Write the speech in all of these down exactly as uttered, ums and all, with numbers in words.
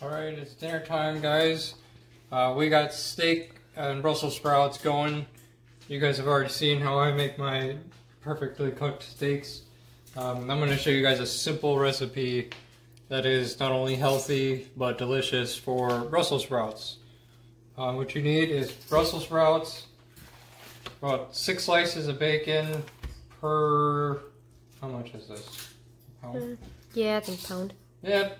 All right, it's dinner time, guys. Uh, we got steak and Brussels sprouts going. You guys have already seen how I make my perfectly cooked steaks. Um, I'm gonna show you guys a simple recipe that is not only healthy, but delicious for Brussels sprouts. Um, what you need is Brussels sprouts, about six slices of bacon per, how much is this? Pound? Yeah, I think pound. Yeah.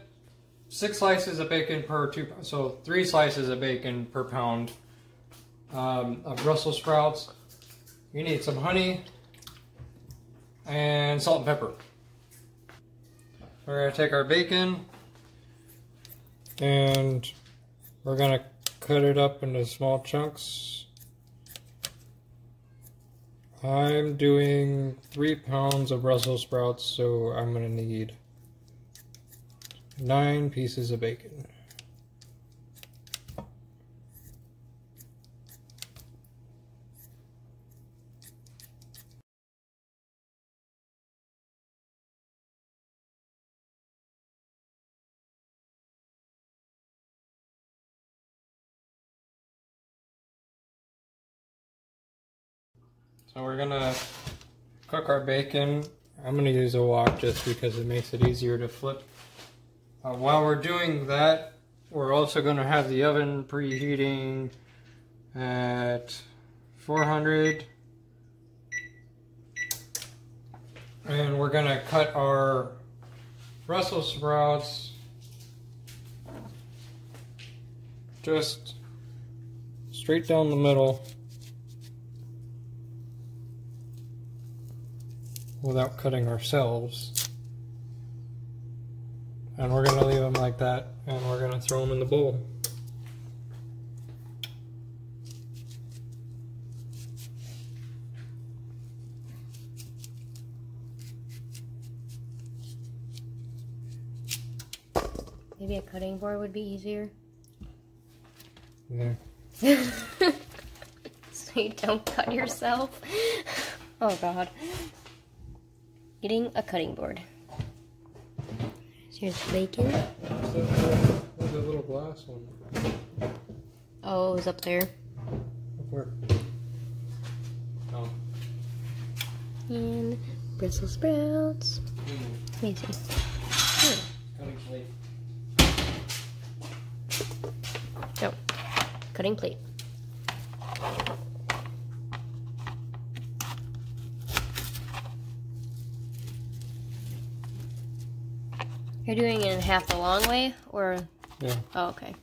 Six slices of bacon per two, so three slices of bacon per pound um, of Brussels sprouts. You need some honey and salt and pepper. We're gonna take our bacon and we're gonna cut it up into small chunks. I'm doing three pounds of Brussels sprouts, so I'm gonna need nine pieces of bacon. So we're gonna cook our bacon. I'm gonna use a wok just because it makes it easier to flip. Uh, while we're doing that, we're also going to have the oven preheating at four hundred, and we're going to cut our Brussels sprouts just straight down the middle without cutting ourselves. And we're going to leave them like that, and we're going to throw them in the bowl. Maybe a cutting board would be easier. Yeah. So you don't cut yourself. Oh God. Getting a cutting board. Here's bacon. Where's that little glass one? Oh, it was up there. Up where? Oh. And Brussels sprouts. Mm. Let me see. Cutting plate. No. Cutting plate. You're doing it in half the long way, or? Yeah. Oh, okay.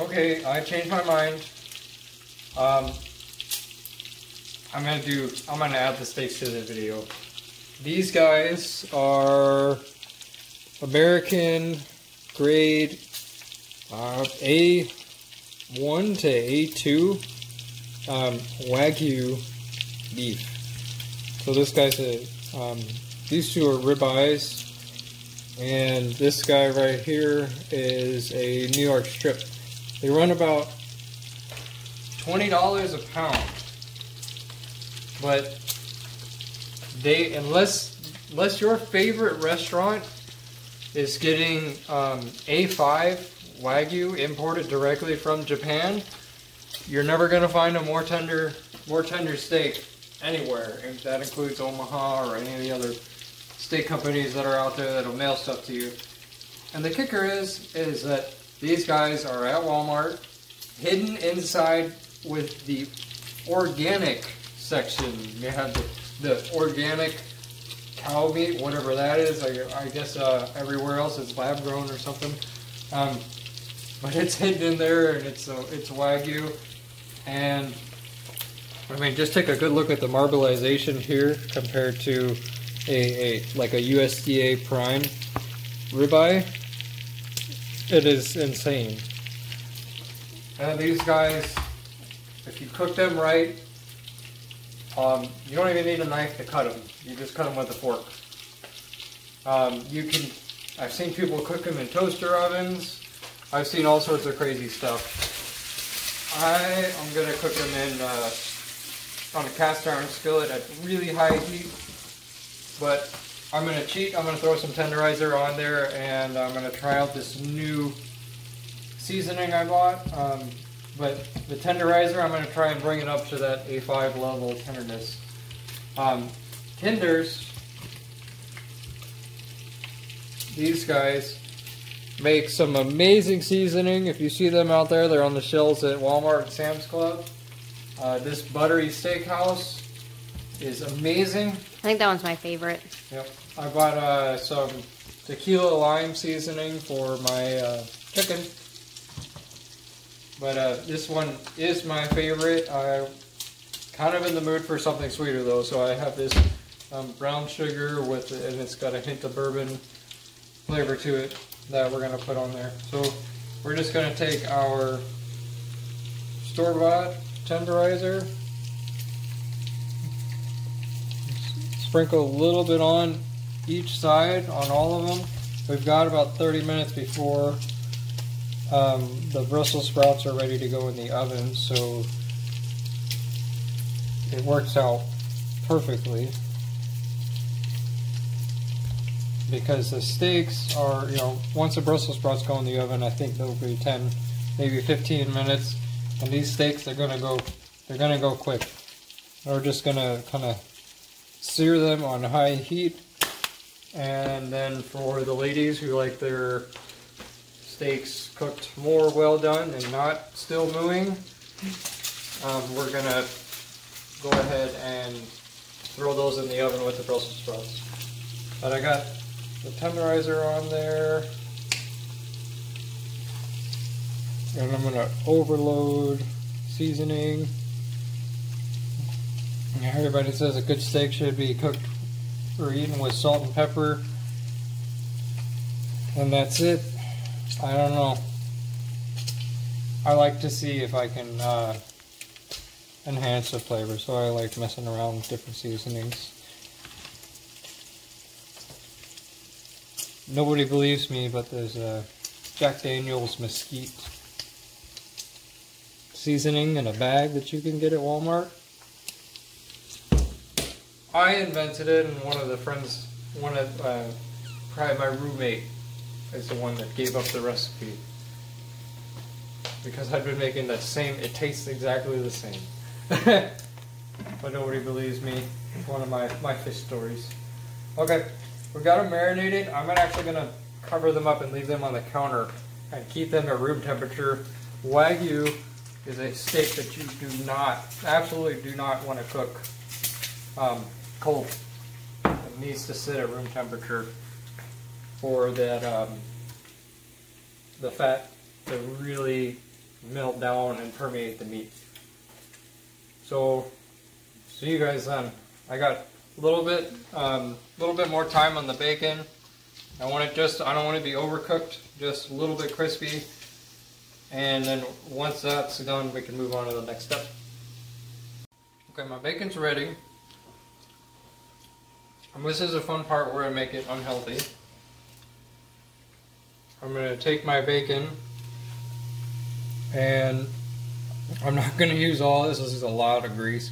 Okay, I changed my mind. Um, I'm gonna do. I'm gonna add the steaks to the video. These guys are American grade uh, A one to A two um, Wagyu beef. So this guy's a. Um, these two are ribeyes, and this guy right here is a New York strip. They run about twenty dollars a pound, but they, unless, unless your favorite restaurant is getting um, A five Wagyu imported directly from Japan, you're never going to find a more tender, more tender steak anywhere. And that includes Omaha or any of the other steak companies that are out there that'll mail stuff to you. And the kicker is, is that these guys are at Walmart, hidden inside with the organic section. You have the, the organic cow meat, whatever that is. I, I guess uh, everywhere else it's lab grown or something. Um, but it's hidden in there, and it's, uh, it's Wagyu. And I mean, just take a good look at the marbleization here compared to a, a like a U S D A prime ribeye. It is insane. And these guys, if you cook them right, um, you don't even need a knife to cut them. You just cut them with a fork. Um, you can. I've seen people cook them in toaster ovens. I've seen all sorts of crazy stuff. I am going to cook them in uh, on a cast iron skillet at really high heat, but I'm going to cheat. I'm going to throw some tenderizer on there, and I'm going to try out this new seasoning I bought. Um, but the tenderizer, I'm going to try and bring it up to that A five level tenderness. Um, Kinders, these guys make some amazing seasoning. If you see them out there, they're on the shelves at Walmart and Sam's Club. Uh, this buttery steakhouse is amazing. I think that one's my favorite. Yep. I bought uh, some tequila lime seasoning for my uh, chicken. But uh, this one is my favorite. I'm kind of in the mood for something sweeter though, so I have this um, brown sugar with, and it's got a hint of bourbon flavor to it that we're going to put on there. So we're just going to take our store-bought tenderizer, sprinkle a little bit on each side, on all of them. We've got about thirty minutes before um, the Brussels sprouts are ready to go in the oven, so it works out perfectly. Because the steaks are, you know, once the Brussels sprouts go in the oven, I think they'll be ten, maybe fifteen minutes. And these steaks, they're gonna go, they're gonna go quick. We're just gonna kind of sear them on high heat. And then for the ladies who like their steaks cooked more well done and not still mooing, um, we're gonna go ahead and throw those in the oven with the Brussels sprouts. But I got the tenderizer on there, and I'm going to overload seasoning. Everybody says a good steak should be cooked or eaten with salt and pepper, and that's it. I don't know. I like to see if I can uh, enhance the flavor, so I like messing around with different seasonings. Nobody believes me, but there's a Jack Daniels mesquite seasoning in a bag that you can get at Walmart. I invented it, and one of the friends, one of uh, probably my roommate, is the one that gave up the recipe because I've been making that same. It tastes exactly the same, but nobody believes me. It's one of my my fish stories. Okay. We've got them marinated. I'm actually going to cover them up and leave them on the counter and keep them at room temperature. Wagyu is a steak that you do not, absolutely do not want to cook um, cold. It needs to sit at room temperature for that um, the fat to really melt down and permeate the meat. So, see you guys then. I got a little bit, um, little bit more time on the bacon. I want it just, I don't want it to be overcooked, just a little bit crispy. And then once that's done, we can move on to the next step. Okay, my bacon's ready. And this is a fun part where I make it unhealthy. I'm going to take my bacon, and I'm not going to use all this. This is a lot of grease,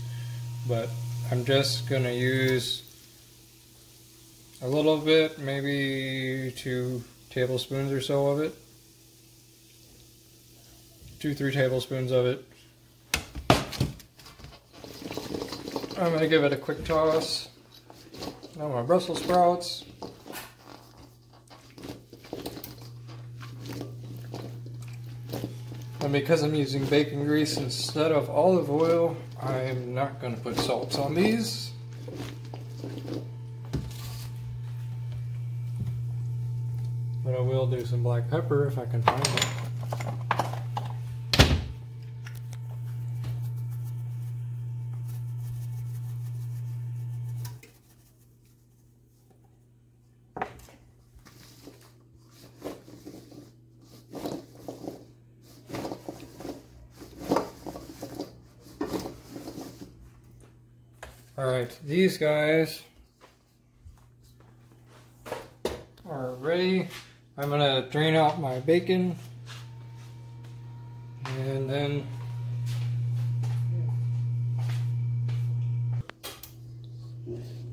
but I'm just going to use a little bit, maybe two tablespoons or so of it. Two, three tablespoons of it. I'm going to give it a quick toss. Now my Brussels sprouts. And because I'm using bacon grease instead of olive oil, I'm not going to put salts on these. But I will do some black pepper if I can find it. Alright, these guys are ready. I'm going to drain out my bacon and then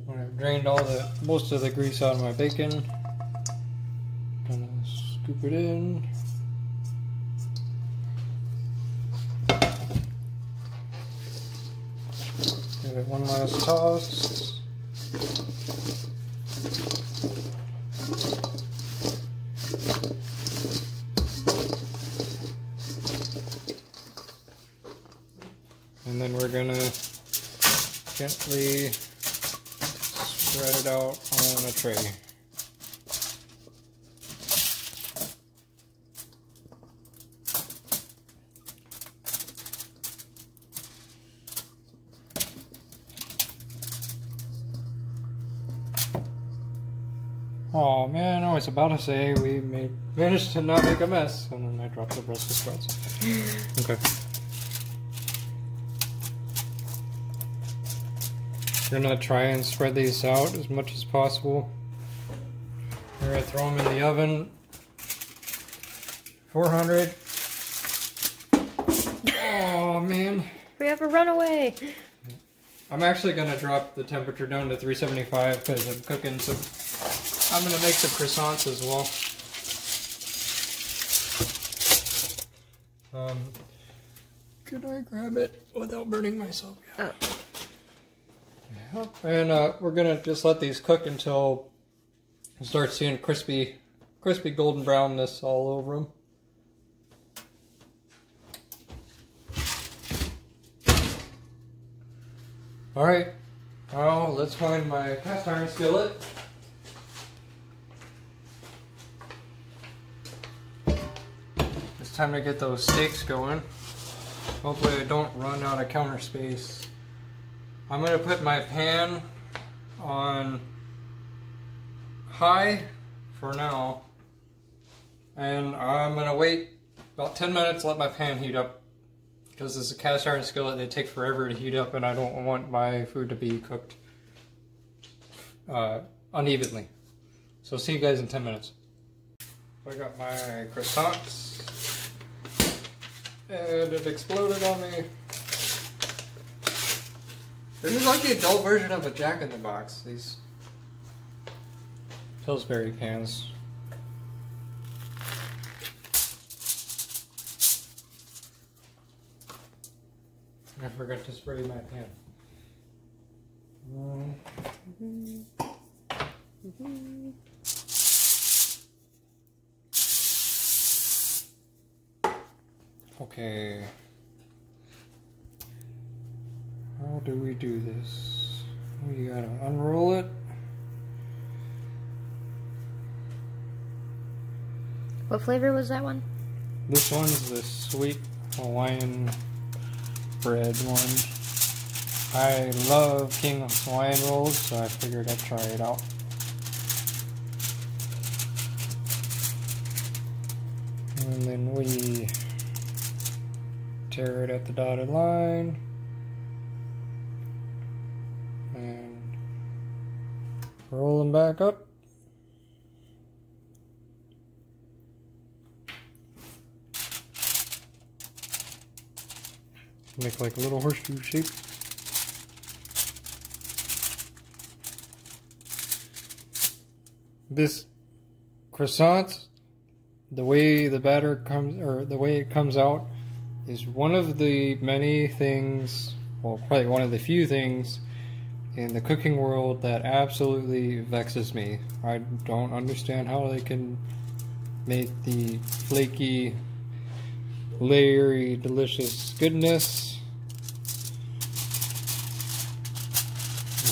when I've drained all the most of the grease out of my bacon, I'm going to scoop it in. Give it one last toss. And then we're going to gently spread it out on a tray. Oh man, I was about to say we made, managed to not make a mess, and then I dropped the Brussel sprouts. Okay. You're gonna try and spread these out as much as possible. We're gonna throw them in the oven. four hundred. Oh man. We have a runaway. I'm actually gonna drop the temperature down to three seventy-five because I'm cooking some. I'm going to make the croissants as well. Um, could I grab it without burning myself? Yeah. Oh. And uh, we're going to just let these cook until you start seeing crispy, crispy golden brownness all over them. Alright, now let's find my cast iron skillet. Time to get those steaks going. Hopefully I don't run out of counter space. I'm going to put my pan on high for now, and I'm going to wait about ten minutes, let my pan heat up, because it's a cast iron skillet, they take forever to heat up, and I don't want my food to be cooked uh, unevenly. So see you guys in ten minutes. I got my croissants. And it exploded on me. This is like the adult version of a Jack in the Box, these Pillsbury cans. I forgot to spray my pan. Mm-hmm. Mm-hmm. Okay, how do we do this? We gotta unroll it. What flavor was that one? This one's the sweet Hawaiian bread one. I love King of Hawaiian rolls, so I figured I'd try it out. And then we tear it at the dotted line, and roll them back up. Make like a little horseshoe shape. This croissant, the way the batter comes, or the way it comes out, is one of the many things, well, probably one of the few things in the cooking world that absolutely vexes me. I don't understand how they can make the flaky, layery, delicious goodness.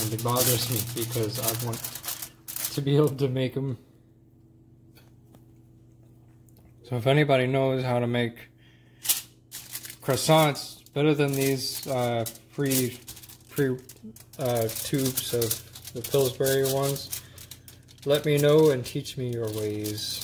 And it bothers me because I want to be able to make them. So if anybody knows how to make croissants better than these uh, pre pre uh, tubes of the Pillsbury ones, let me know and teach me your ways.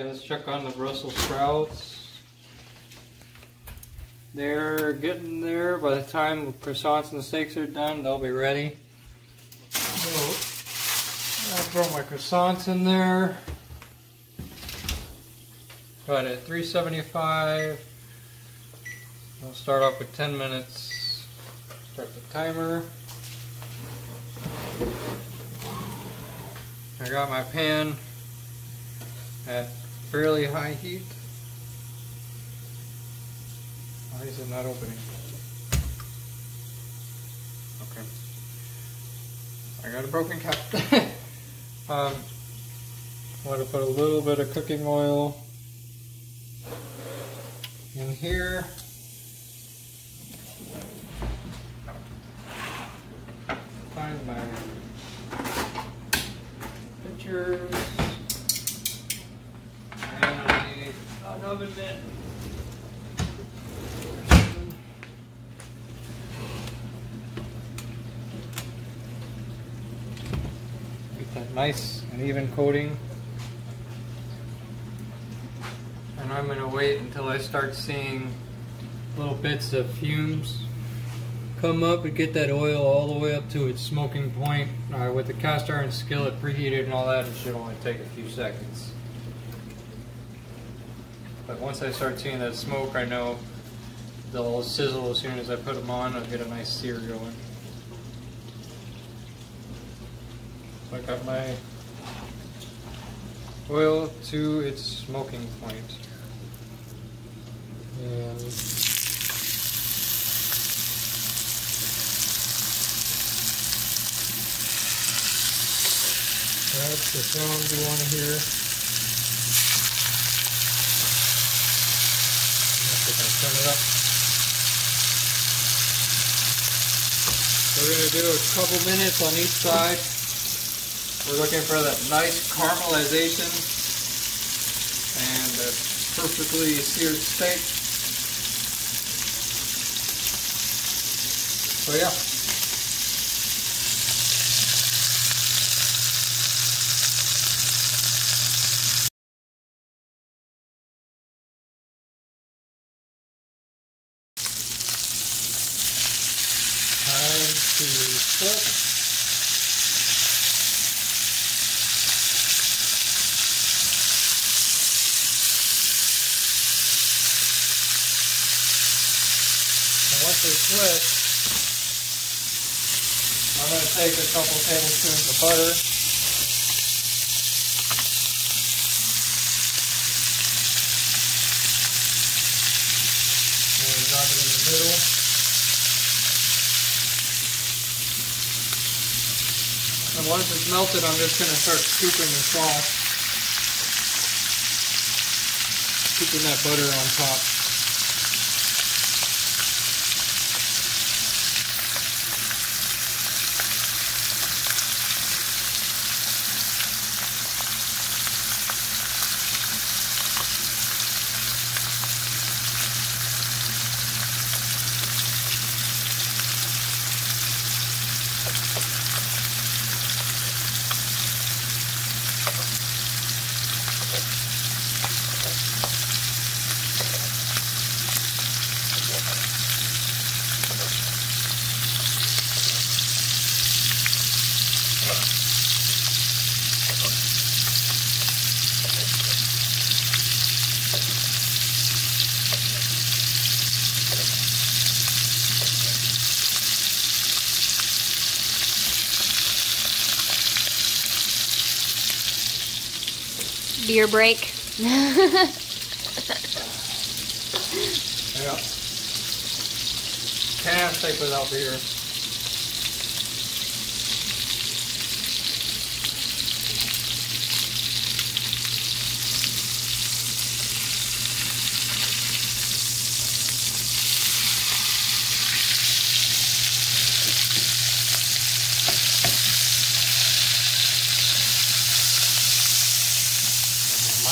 Alright, let's check on the Brussels sprouts. They're getting there. By the time the croissants and the steaks are done, they'll be ready. So, I'll throw my croissants in there. But at three seventy-five, we'll start off with ten minutes. Start the timer. I got my pan at fairly high heat. Why is it not opening? Okay. I got a broken cup. um, I want to put a little bit of cooking oil in here. Find my pictures. And I need an oven mitt. Get that nice and even coating. And I'm going to wait until I start seeing little bits of fumes come up and get that oil all the way up to its smoking point. Uh, with the cast iron skillet preheated and all that, it should only take a few seconds. But once I start seeing that smoke, I know they'll sizzle as soon as I put them on. I'll get a nice sear going. So I got my oil to its smoking point. And that's the sound you want to hear. If I turn it up. We're going to do a couple minutes on each side. We're looking for that nice caramelization and a perfectly seared steak. So yeah. Once they flip, I'm going to take a couple tablespoons of butter. And drop it in the middle. And once it's melted, I'm just going to start scooping the sauce. Scooping that butter on top. Beer break. Yeah. Can't have steak without beer.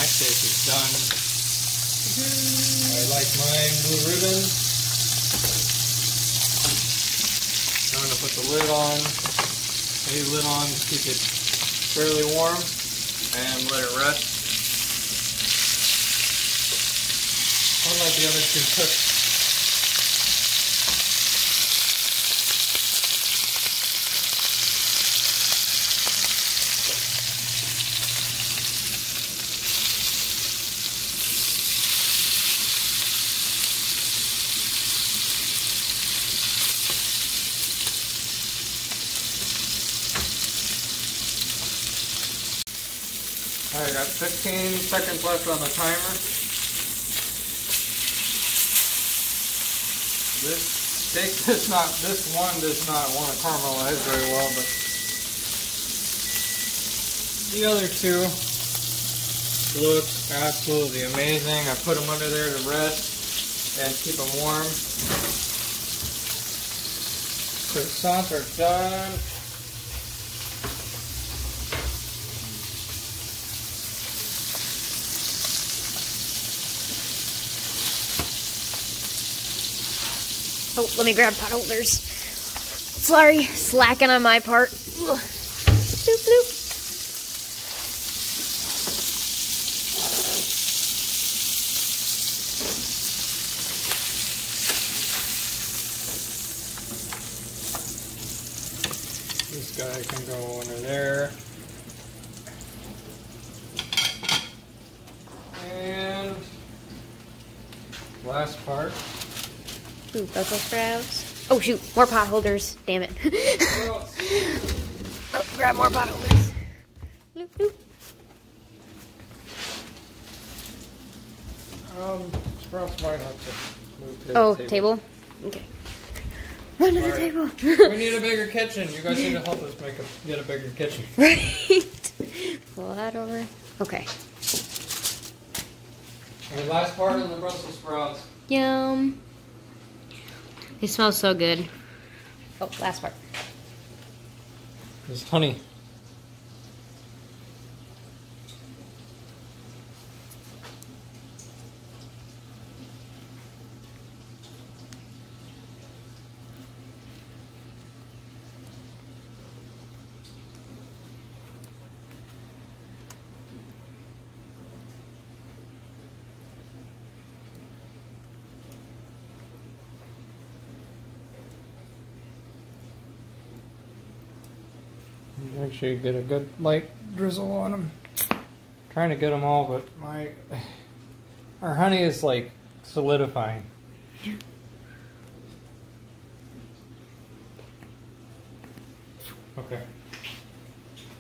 Steak is done. Mm-hmm. I like mine blue ribbon. I'm going to put the lid on, a lid on, keep it fairly warm, and let it rest. I'll let the other two cook. All right, I got fifteen seconds left on the timer. This steak does not, this one does not want to caramelize very well, but the other two look absolutely amazing. I put them under there to rest and keep them warm. Croissants are done. Oh, let me grab pot holders. Sorry, slacking on my part. Ugh. Bloop, bloop. This guy can go under there. And last part. Ooh, Brussel sprouts. Oh shoot, more pot holders. Damn it. Oh, grab more pot holders. Bloop, bloop. Um, sprouts might have to move to oh, the table. table? Okay. Run to the table. We need a bigger kitchen. You guys need to help us make a, get a bigger kitchen. Right. Pull that over. Okay. Our last part of the Brussels sprouts. Yum. They smell so good. Oh, last part. There's honey. Make sure you get a good light drizzle on them. I'm trying to get them all, but my our honey is like solidifying. Okay.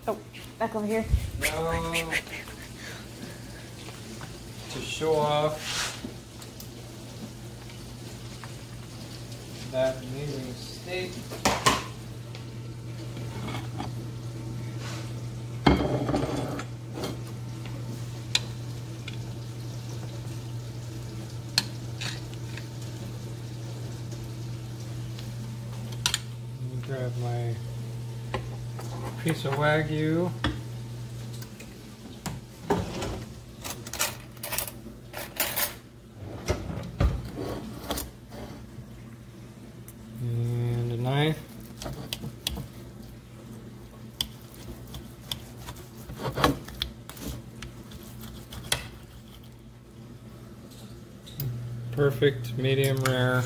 Oh, back over here. Now, to show off that amazing steak. Grab my piece of Wagyu. And a knife. Perfect medium rare.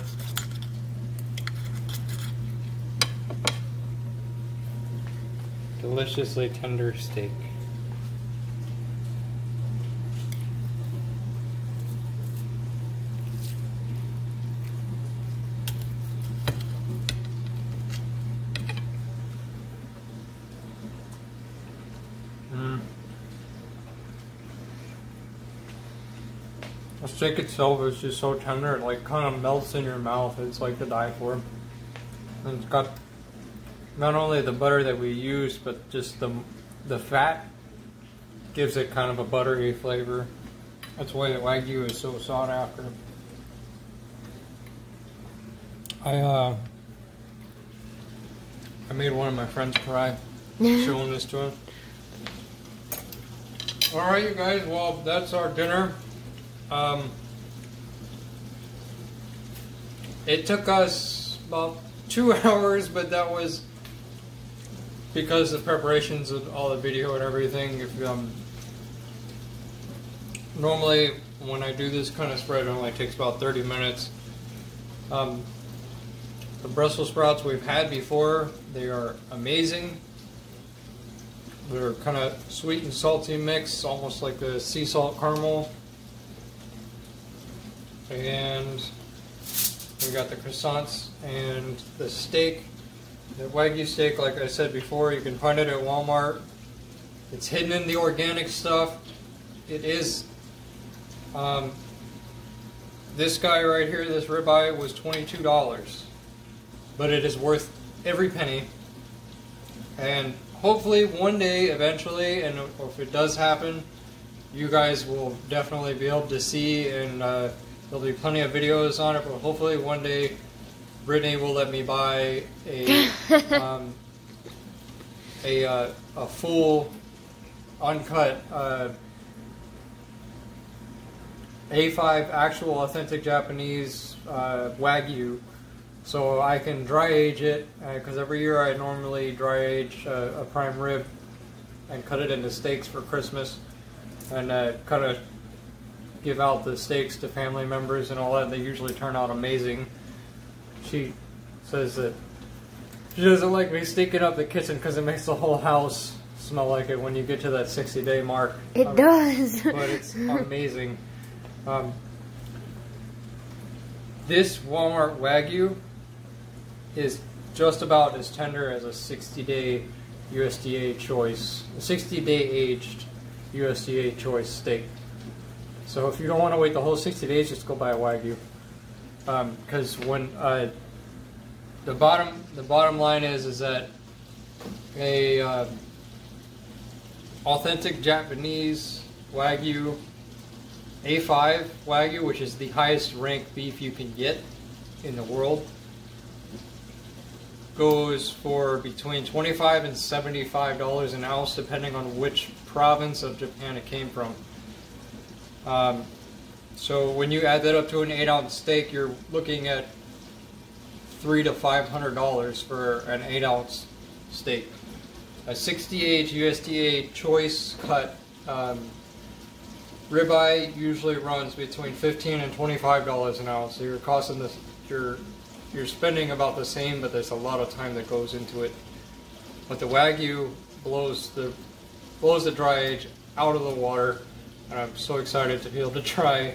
Deliciously tender steak. Mm. The steak itself is just so tender, it like kind of melts in your mouth. It's like to die for. And it's got not only the butter that we use, but just the the fat gives it kind of a buttery flavor. That's why the Wagyu is so sought after. I uh, I made one of my friends cry showing this to him. All right, you guys. Well, that's our dinner. Um, it took us about two hours, but that was because the preparations of all the video and everything. If um, normally when I do this kind of spread, it only takes about thirty minutes. Um, the Brussels sprouts we've had before, they are amazing. They're kind of sweet and salty mix, almost like a sea salt caramel. And we got the croissants and the steak, the Wagyu steak, like I said before, you can find it at Walmart. It's hidden in the organic stuff. It is, um, this guy right here, this ribeye was twenty-two dollars, but it is worth every penny. And hopefully one day, eventually, and if it does happen, you guys will definitely be able to see, and uh, there'll be plenty of videos on it, but hopefully one day Brittany will let me buy a um, a, uh, a full uncut uh, A five actual authentic Japanese uh, Wagyu, so I can dry age it, because uh, every year I normally dry age uh, a prime rib and cut it into steaks for Christmas, and uh, cut a give out the steaks to family members and all that. They usually turn out amazing. She says that she doesn't like me stinking up the kitchen because it makes the whole house smell like it when you get to that sixty day mark. It um, does. But it's amazing. Um, this Walmart Wagyu is just about as tender as a sixty day U S D A choice, sixty day aged U S D A choice steak. So if you don't want to wait the whole sixty days, just go buy a Wagyu. Because um, when uh, the bottom the bottom line is is that a uh, authentic Japanese Wagyu, A five Wagyu, which is the highest ranked beef you can get in the world, goes for between twenty-five dollars and seventy-five dollars an ounce, depending on which province of Japan it came from. Um, so when you add that up to an eight ounce steak, you're looking at three to five hundred dollars for an eight ounce steak. A sixty-eight U S D A choice cut um, ribeye usually runs between fifteen and twenty-five dollars an ounce. So you're costing this, you're you're spending about the same, but there's a lot of time that goes into it. But the Wagyu blows the blows the dry age out of the water. And I'm so excited to be able to try.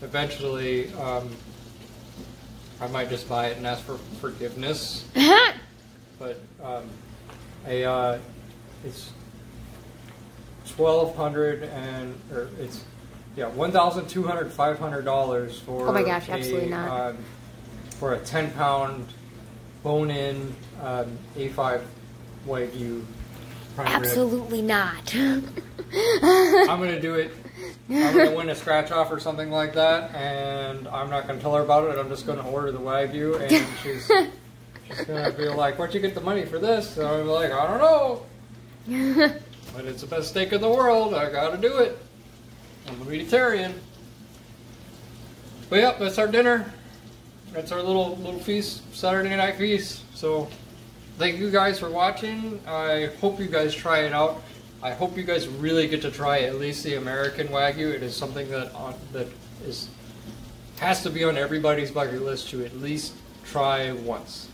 Eventually, um, I might just buy it and ask for forgiveness. But um, a uh, it's twelve hundred and or it's yeah one thousand two hundred five hundred dollars for oh my gosh, a, absolutely not. Um, for a ten pound bone-in um, A five Wagyu prime rib. Absolutely not. I'm gonna do it. I'm going to win a scratch-off or something like that, and I'm not going to tell her about it. I'm just going to order the Wagyu, and she's, she's going to be like, where'd you get the money for this? And I'm like, I don't know. But it's the best steak in the world. I got to do it. I'm a vegetarian. But yep, that's our dinner. That's our little, little feast, Saturday night feast. So thank you guys for watching. I hope you guys try it out. I hope you guys really get to try at least the American Wagyu. It is something that on, that is has to be on everybody's bucket list to at least try once.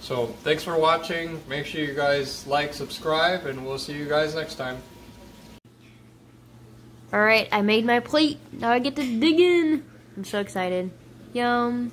So thanks for watching. Make sure you guys like, subscribe, and we'll see you guys next time. All right, I made my plate. Now I get to dig in. I'm so excited. Yum.